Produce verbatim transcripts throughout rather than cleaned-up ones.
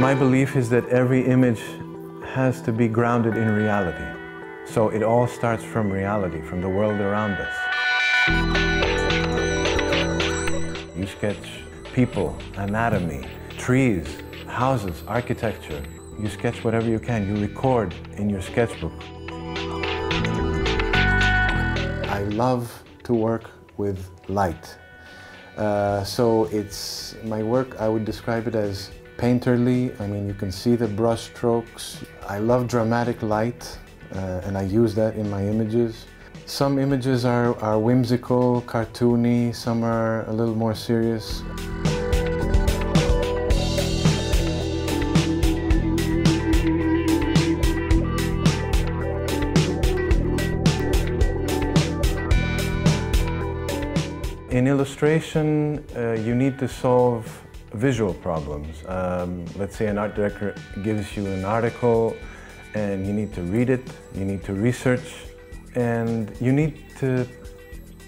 My belief is that every image has to be grounded in reality. So it all starts from reality, from the world around us. You sketch people, anatomy, trees, houses, architecture. You sketch whatever you can. You record in your sketchbook. I love to work with light. Uh, so it's my work, I would describe it as painterly. I mean, you can see the brush strokes. I love dramatic light, uh, and I use that in my images. Some images are, are whimsical, cartoony, some are a little more serious. In illustration, uh, you need to solve visual problems. Um, let's say an art director gives you an article and you need to read it, you need to research, and you need to,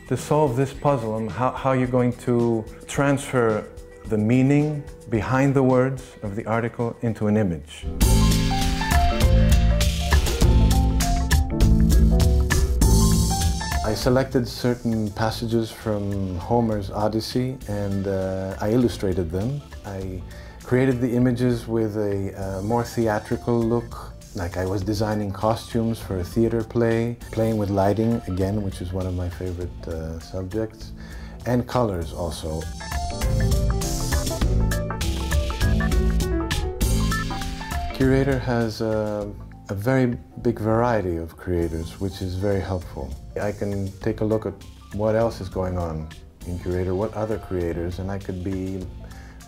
to solve this puzzle on how, how you're going to transfer the meaning behind the words of the article into an image. I selected certain passages from Homer's Odyssey and uh, I illustrated them. I created the images with a uh, more theatrical look, like I was designing costumes for a theater play, playing with lighting again, which is one of my favorite uh, subjects, and colors also. Qrator has uh, a very big variety of creators, which is very helpful. I can take a look at what else is going on in Qrator, what other creators, and I could be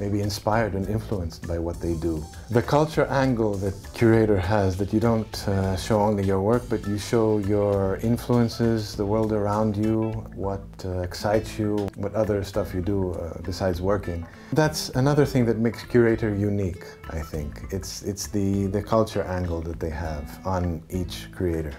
maybe inspired and influenced by what they do. The culture angle that Qrator has, that you don't uh, show only your work, but you show your influences, the world around you, what uh, excites you, what other stuff you do uh, besides working. That's another thing that makes Qrator unique, I think. It's, it's the, the culture angle that they have on each creator.